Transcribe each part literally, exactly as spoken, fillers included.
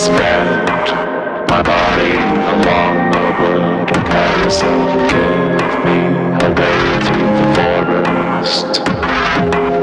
spend my body along the road. A carousel gave me a way through the forest.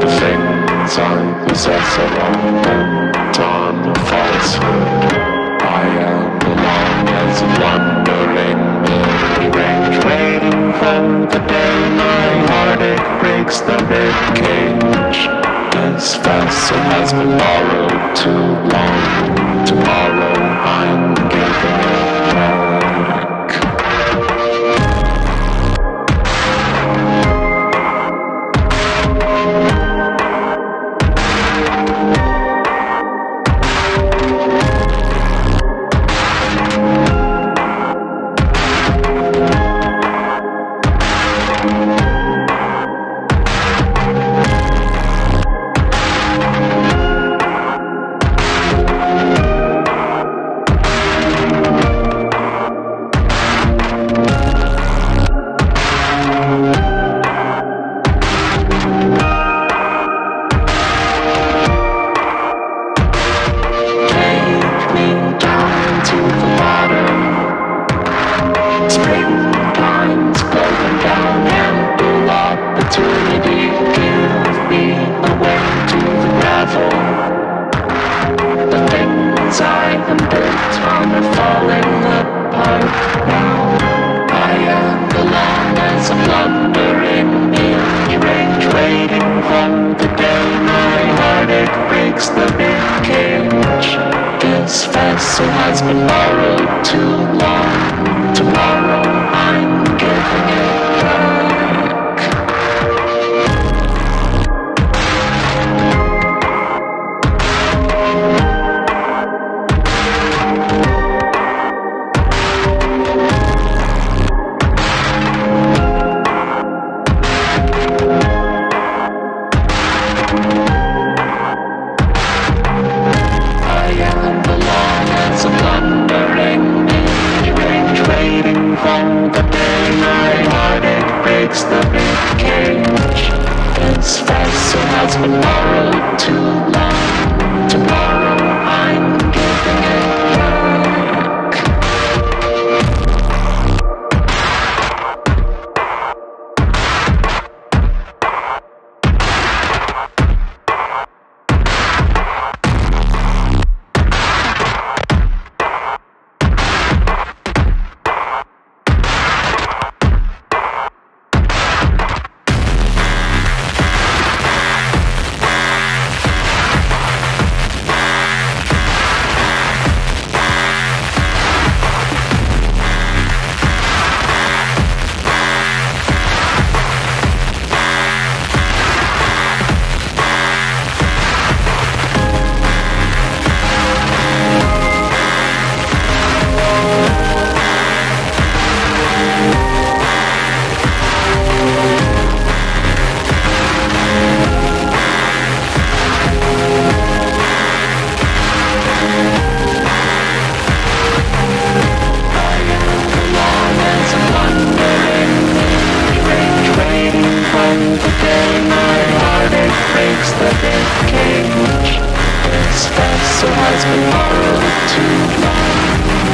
The things I possess are all bent on the falsehood. I am alone as a wandering weary range, waiting from the day my heartache breaks the ribcage. As vessel has been borrowed too long. Tomorrow I'm giving it back.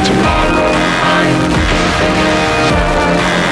Tomorrow I'm giving it back.